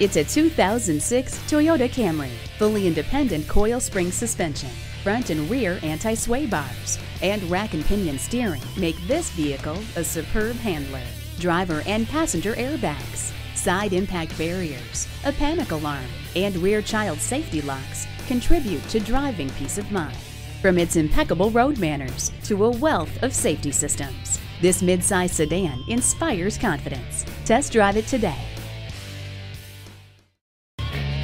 It's a 2006 Toyota Camry, fully independent coil spring suspension, front and rear anti-sway bars, and rack and pinion steering make this vehicle a superb handler. Driver and passenger airbags, side impact barriers, a panic alarm, and rear child safety locks contribute to driving peace of mind. From its impeccable road manners to a wealth of safety systems, this midsize sedan inspires confidence. Test drive it today.